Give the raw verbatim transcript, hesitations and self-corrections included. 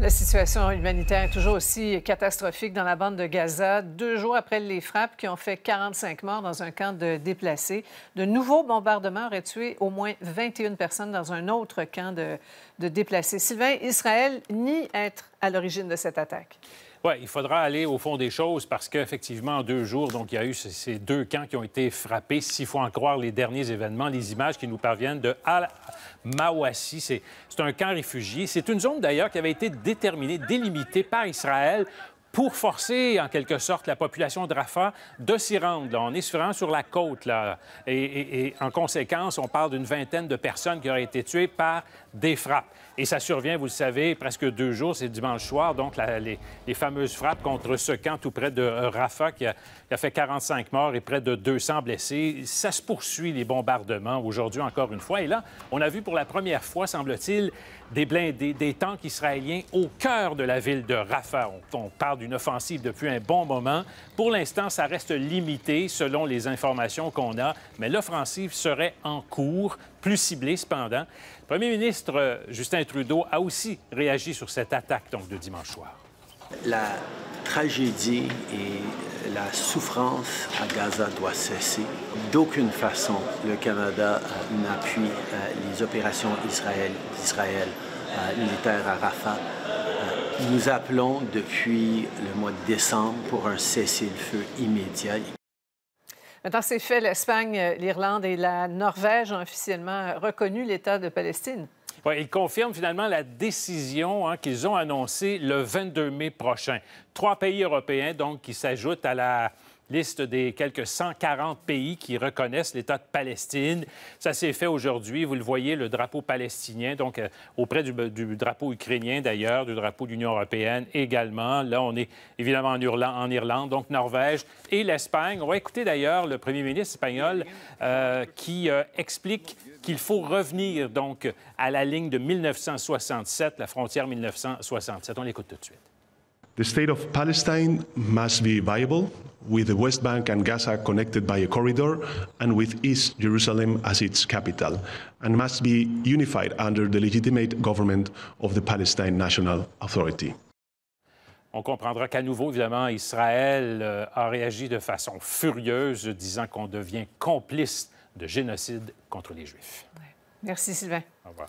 La situation humanitaire est toujours aussi catastrophique dans la bande de Gaza. Deux jours après les frappes qui ont fait quarante-cinq morts dans un camp de déplacés, de nouveaux bombardements auraient tué au moins vingt et une personnes dans un autre camp de, de déplacés. Sylvain, Israël nie être à l'origine de cette attaque. Oui, il faudra aller au fond des choses parce qu'effectivement, en deux jours, donc, il y a eu ces deux camps qui ont été frappés, s'il faut en croire les derniers événements, les images qui nous parviennent de Al-Mawasi. C'est un camp réfugié. C'est une zone, d'ailleurs, qui avait été déterminée, délimitée par Israël pour forcer, en quelque sorte, la population de Rafah de s'y rendre. Là. On est vraiment sur la côte, là. Et, et, et en conséquence, on parle d'une vingtaine de personnes qui auraient été tuées par des frappes. Et ça survient, vous le savez, presque deux jours, c'est dimanche soir, donc la, les, les fameuses frappes contre ce camp tout près de Rafah qui a, qui a fait quarante-cinq morts et près de deux cents blessés. Ça se poursuit, les bombardements, aujourd'hui encore une fois. Et là, on a vu pour la première fois, semble-t-il, des blindés, des tanks israéliens au cœur de la ville de Rafah. On, on parle d'une offensive depuis un bon moment. Pour l'instant, ça reste limité selon les informations qu'on a, mais l'offensive serait en cours, plus ciblée cependant. Le premier ministre Justin Trudeau a aussi réagi sur cette attaque donc, de dimanche soir. La tragédie et la souffrance à Gaza doivent cesser. D'aucune façon, le Canada n'appuie les opérations d'Israël militaire à Rafah. Nous appelons depuis le mois de décembre pour un cessez-le-feu immédiat. Maintenant, c'est fait. L'Espagne, l'Irlande et la Norvège ont officiellement reconnu l'État de Palestine. Oui, ils confirment finalement la décision hein, qu'ils ont annoncée le vingt-deux mai prochain. Trois pays européens, donc, qui s'ajoutent à la liste des quelques cent quarante pays qui reconnaissent l'État de Palestine. Ça s'est fait aujourd'hui. Vous le voyez, le drapeau palestinien, donc euh, auprès du, du drapeau ukrainien d'ailleurs, du drapeau de l'Union européenne également. Là, on est évidemment en Irlande, en Irlande donc Norvège et l'Espagne. On va écouter d'ailleurs le premier ministre espagnol euh, qui euh, explique qu'il faut revenir donc à la ligne de mille neuf cent soixante-sept, la frontière mille neuf cent soixante-sept. On l'écoute tout de suite. The state of Palestine must be viable, with the West Bank and Gaza connected by a corridor and with East Jerusalem as its capital, and must be unified under the legitimate government of the Palestine National Authority. On comprendra qu'à nouveau, évidemment, Israël a réagi de façon furieuse, disant qu'on devient complice de génocide contre les Juifs. Ouais. Merci, Sylvain. Au revoir.